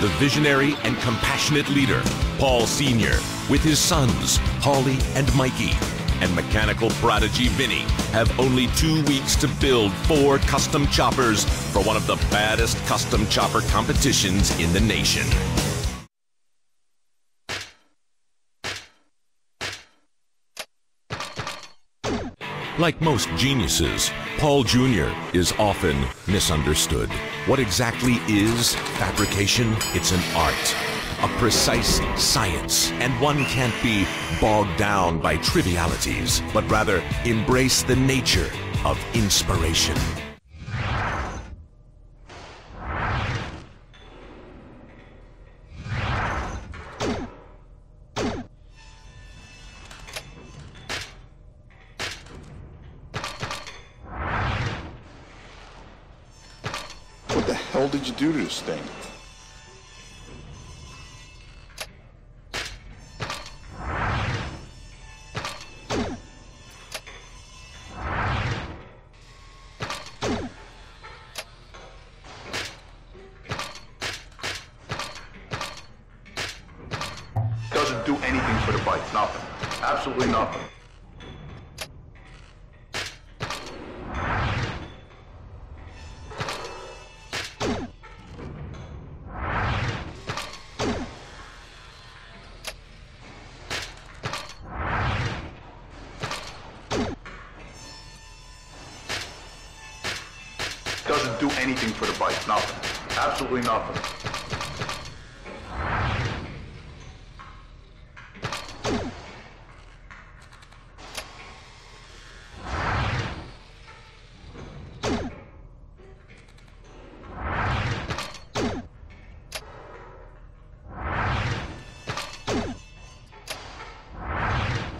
the visionary and compassionate leader, Paul Sr., with his sons, Paulie and Mikey, and mechanical prodigy Vinnie, have only 2 weeks to build 4 custom choppers for one of the baddest custom chopper competitions in the nation. Like most geniuses, Paul Jr. is often misunderstood. What exactly is fabrication? It's an art, a precise science, and one can't be bogged down by trivialities, but rather embrace the nature of inspiration. What the hell did you do to this thing? Doesn't do anything for the bike, nothing, absolutely nothing. Doesn't do anything for the bike, nothing, absolutely nothing.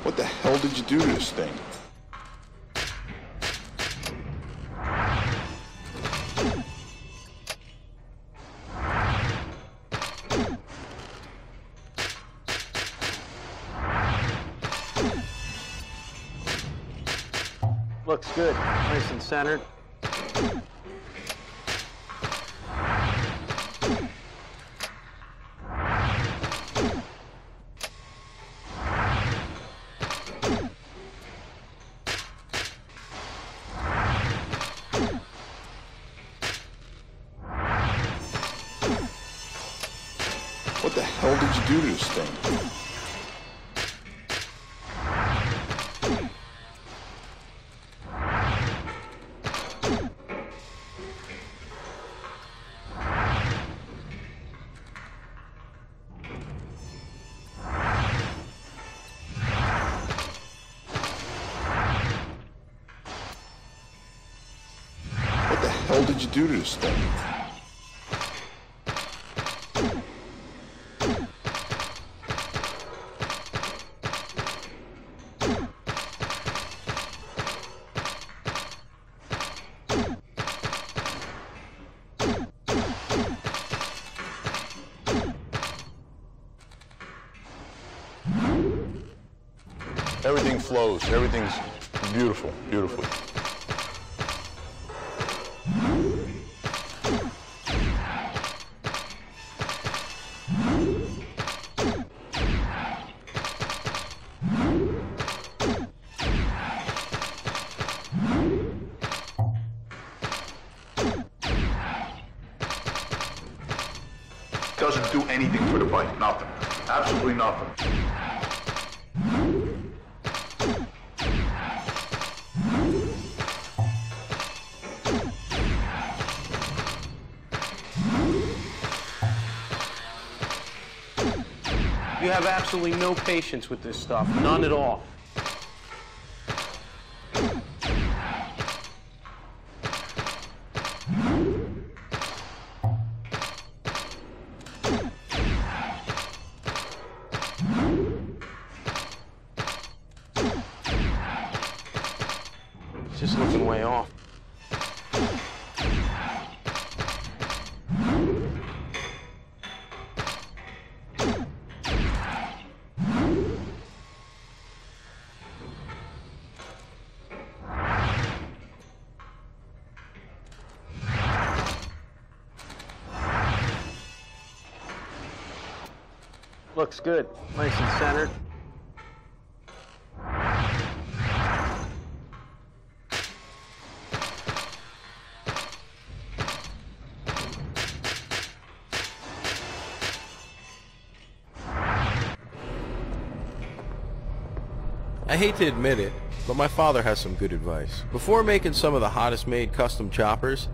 What the hell did you do to this thing? Looks good, nice and centered. What the hell did you do to this thing? What the hell did you do to this thing? Everything flows, everything's beautiful, beautiful. Doesn't do anything for the bike, nothing, absolutely nothing. You have absolutely no patience with this stuff, none at all. Just looking way off. Looks good. Nice and centered. I hate to admit it, but my father has some good advice. Before making some of the hottest made custom choppers,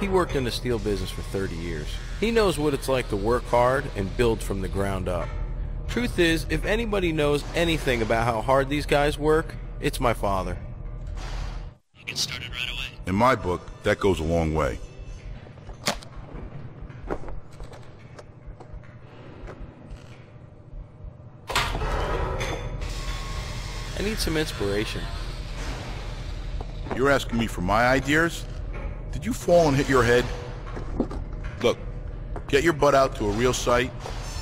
he worked in the steel business for 30 years. He knows what it's like to work hard and build from the ground up. Truth is, if anybody knows anything about how hard these guys work, it's my father. You get started right away. In my book, that goes a long way. I need some inspiration. You're asking me for my ideas? Did you fall and hit your head? Look, get your butt out to a real site,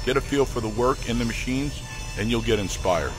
get a feel for the work and the machines, and you'll get inspired.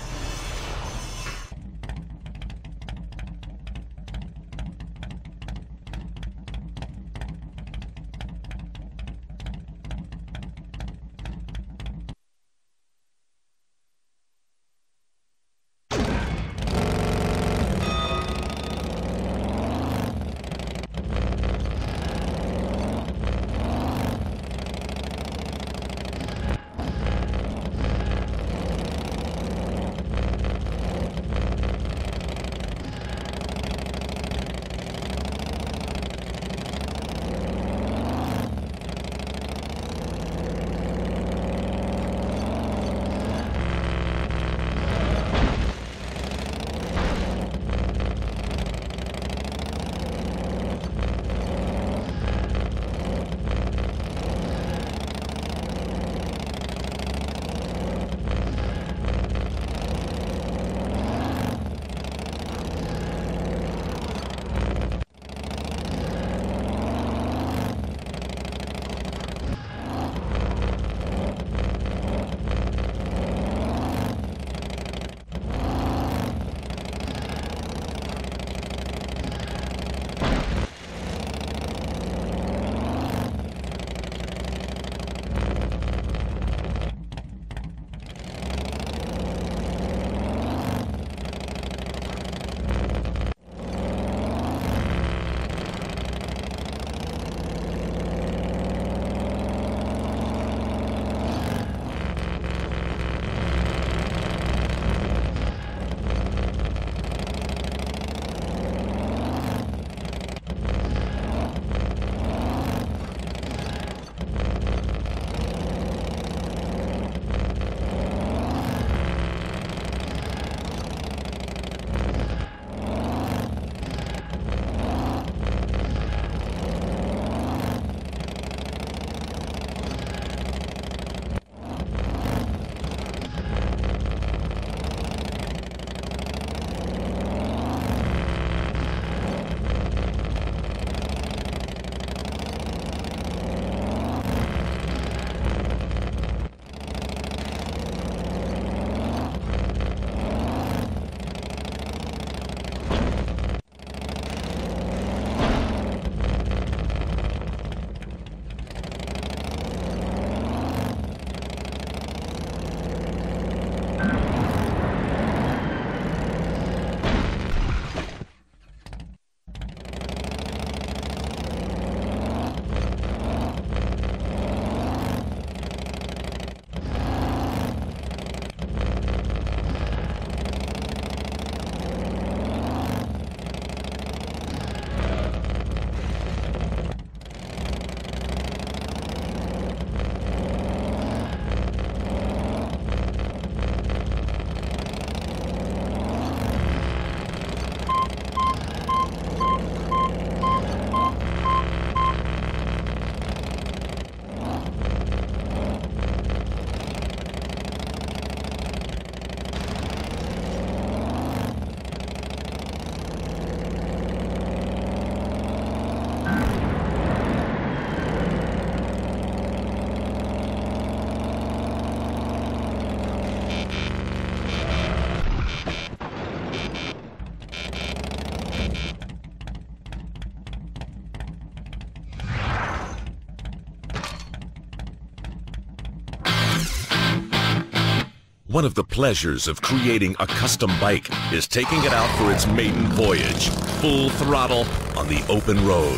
One of the pleasures of creating a custom bike is taking it out for its maiden voyage, full throttle on the open road.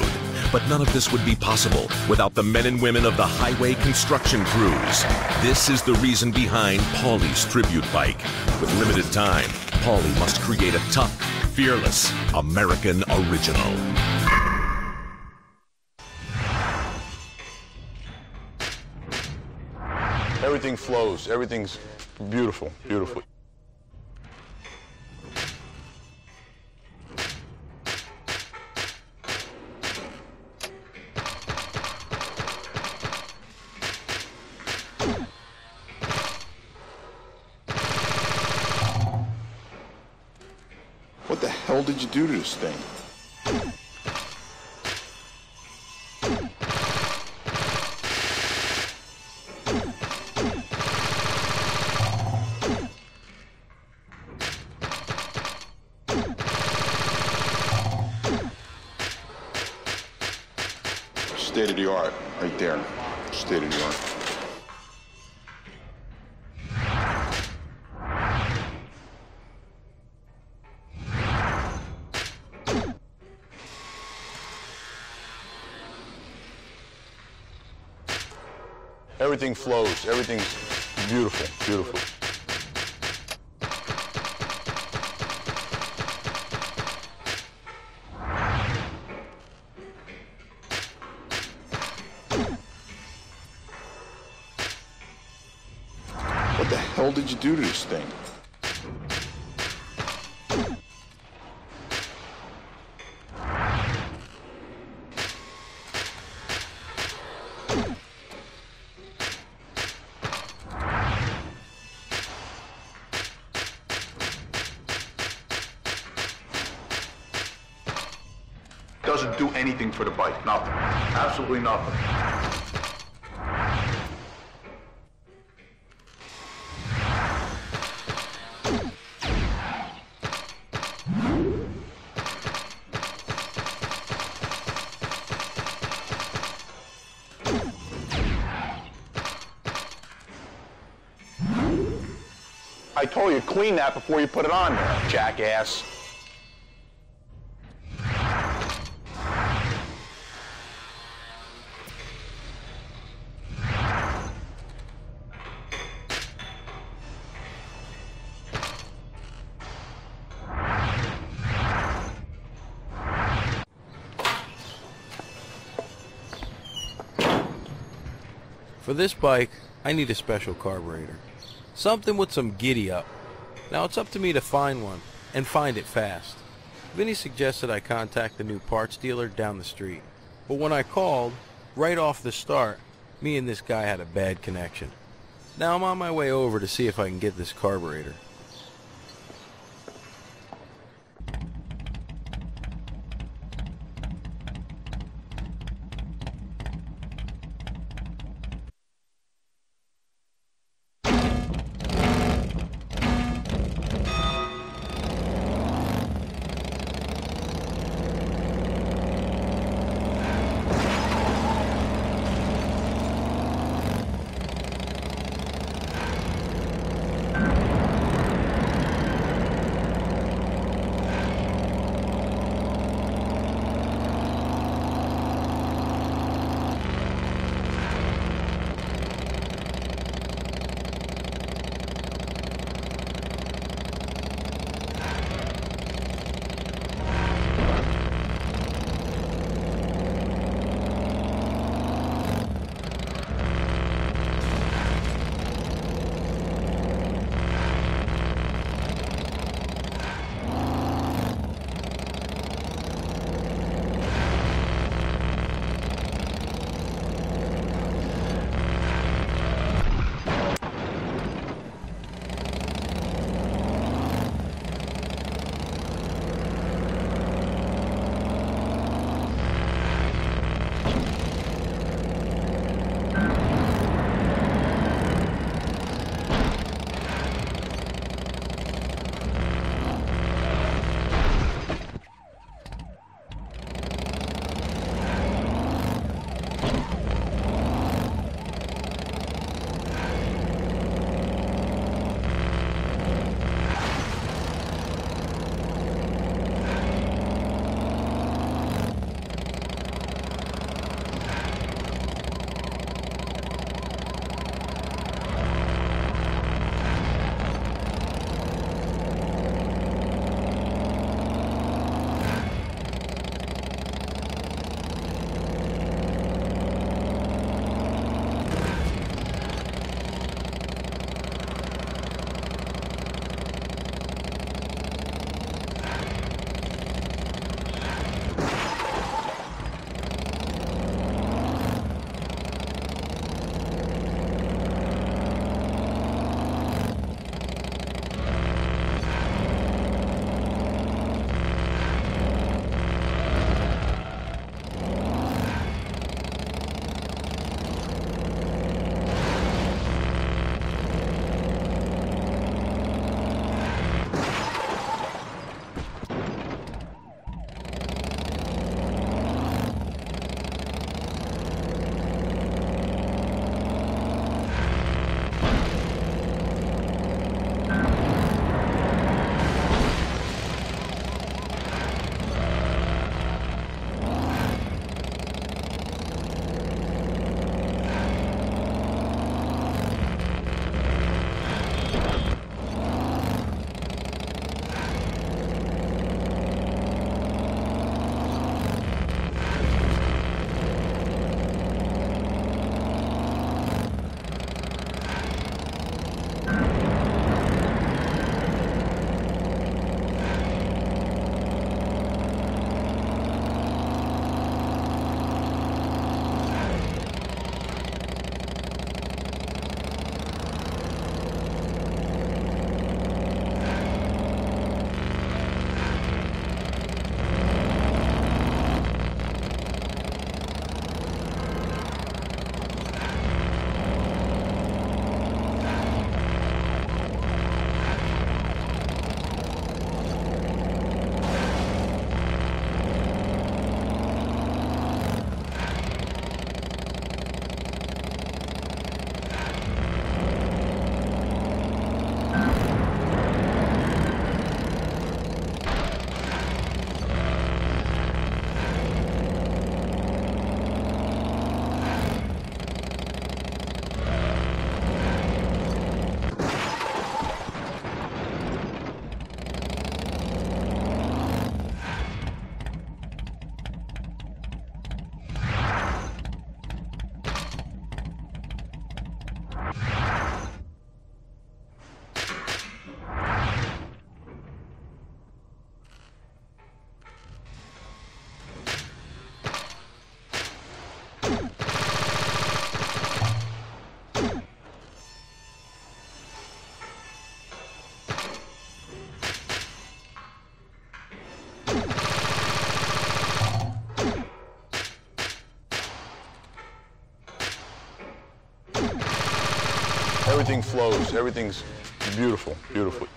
But none of this would be possible without the men and women of the highway construction crews. This is the reason behind Paulie's tribute bike. With limited time, Paulie must create a tough, fearless American original. Everything flows. Everything's beautiful, beautiful. What the hell did you do to this thing? State of the art, right there. State of the art. Everything flows. Everything's beautiful, beautiful. What the hell did you do to this thing? Doesn't do anything for the bike, nothing, absolutely nothing. I told you, clean that before you put it on there, jackass. For this bike, I need a special carburetor. Something with some giddy-up. Now it's up to me to find one, and find it fast. Vinnie suggested I contact the new parts dealer down the street. But when I called, right off the start, me and this guy had a bad connection. Now I'm on my way over to see if I can get this carburetor. everything flows. Everything's beautiful, beautiful.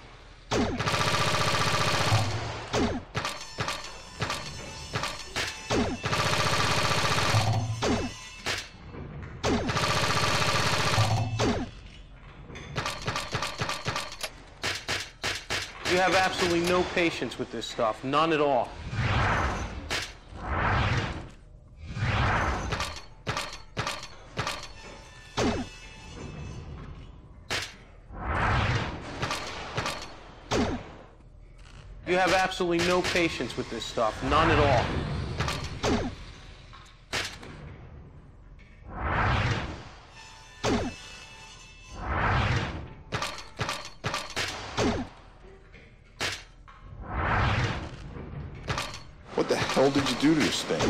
You have absolutely no patience with this stuff, none at all. You have absolutely no patience with this stuff, none at all. What the hell did you do to this thing?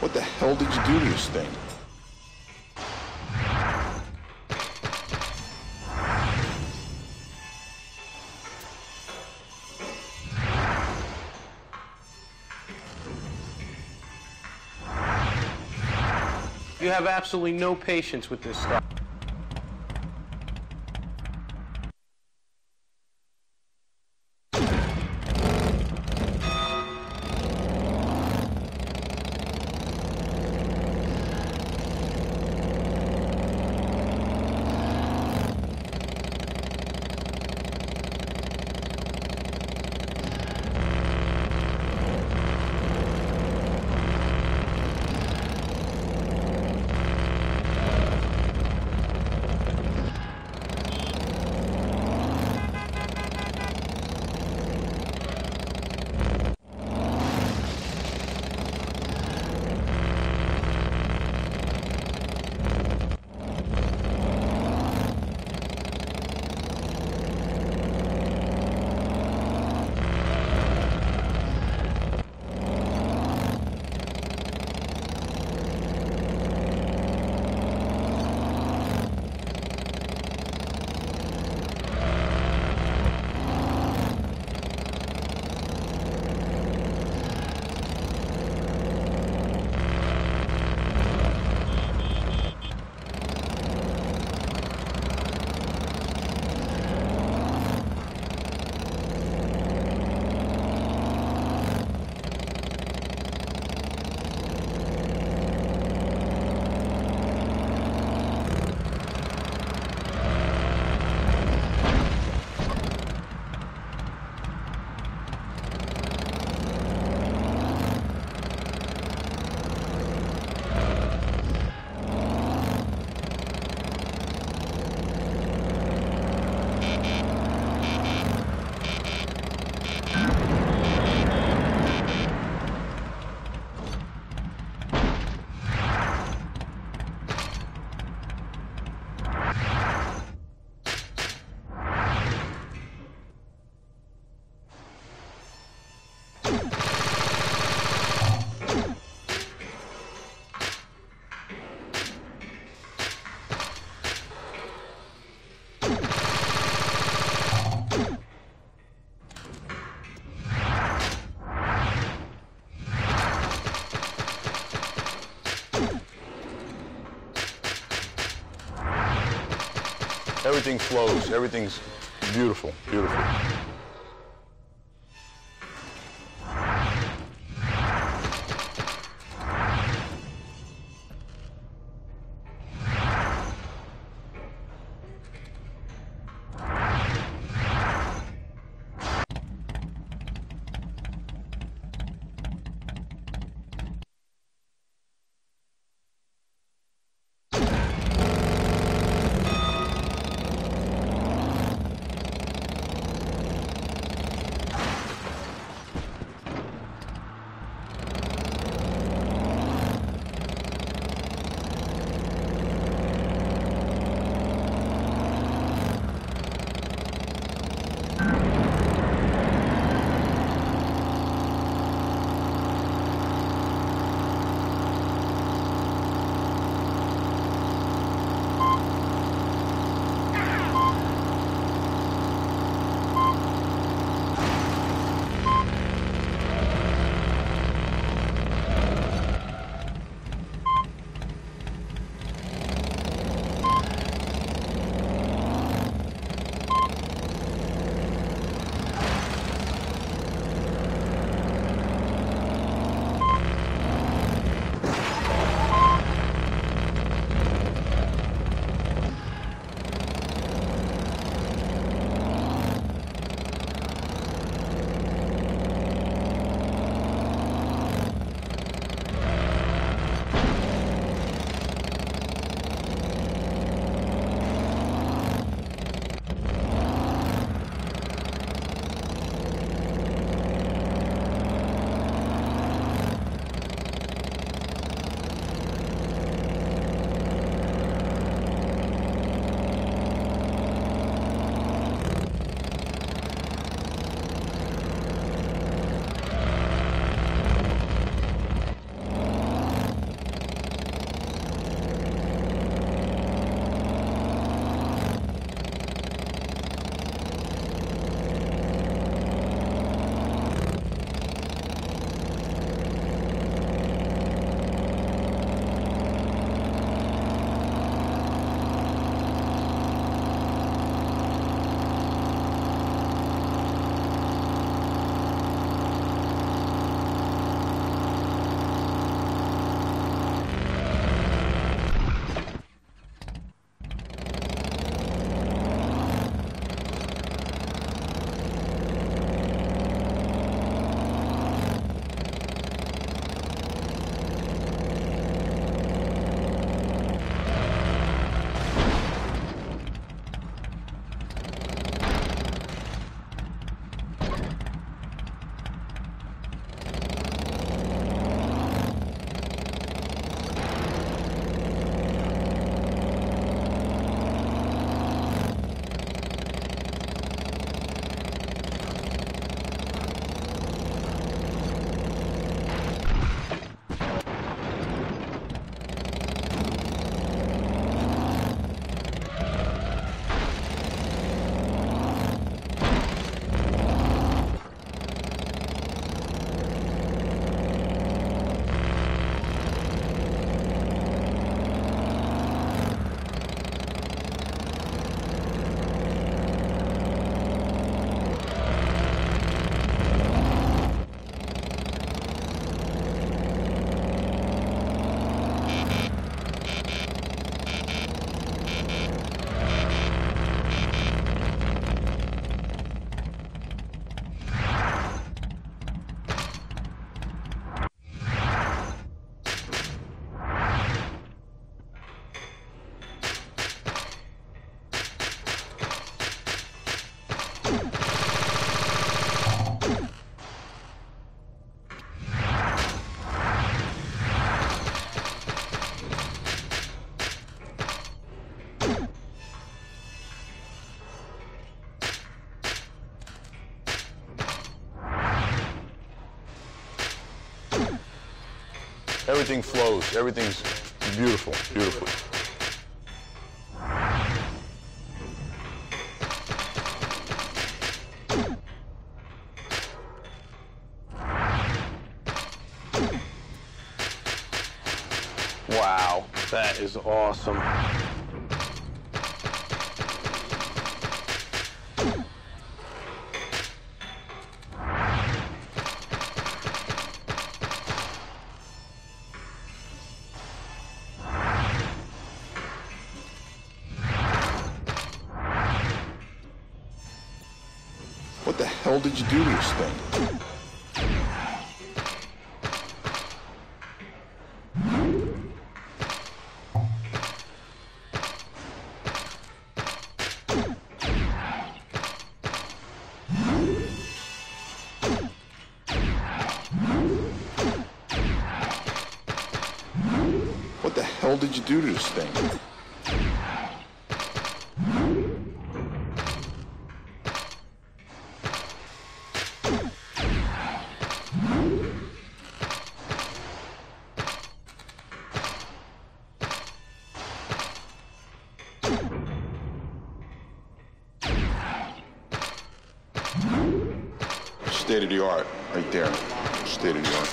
What the hell did you do to this thing? You have absolutely no patience with this stuff. Everything flows. Everything's beautiful, beautiful. Everything flows. Everything's beautiful, beautiful. Wow, that is awesome. What the hell did you do to this thing? What the hell did you do to this thing? State of the art, right there. State of the art.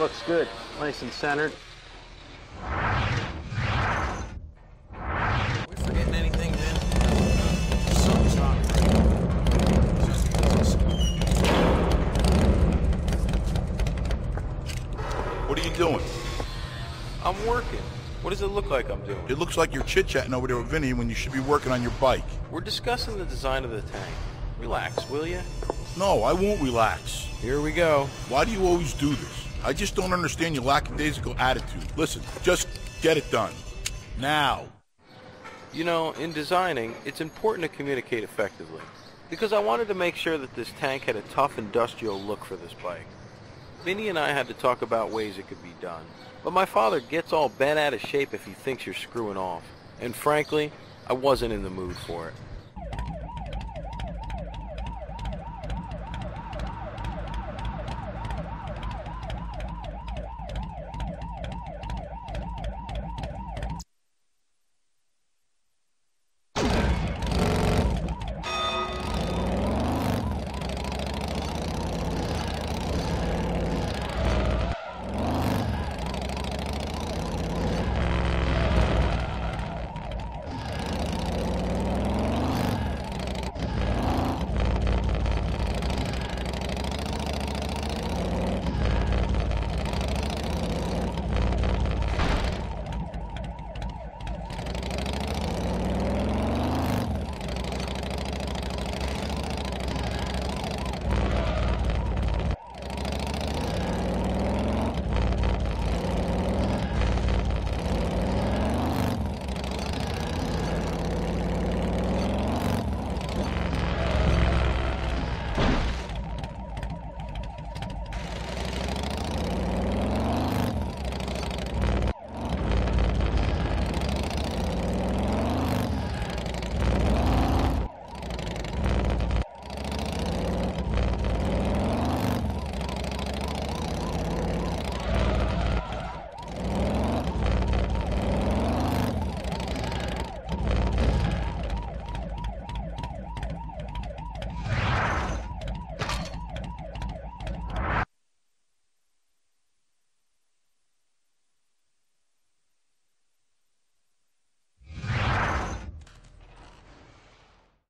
Looks good, nice and centered. What are you doing? I'm working. What does it look like I'm doing? It looks like you're chit-chatting over there with Vinnie when you should be working on your bike. We're discussing the design of the tank. Relax, will you? No, I won't relax. Here we go. Why do you always do this? I just don't understand your lackadaisical attitude. Listen, just get it done. Now. You know, in designing, it's important to communicate effectively. Because I wanted to make sure that this tank had a tough industrial look for this bike. Vinnie and I had to talk about ways it could be done, but my father gets all bent out of shape if he thinks you're screwing off, and frankly, I wasn't in the mood for it.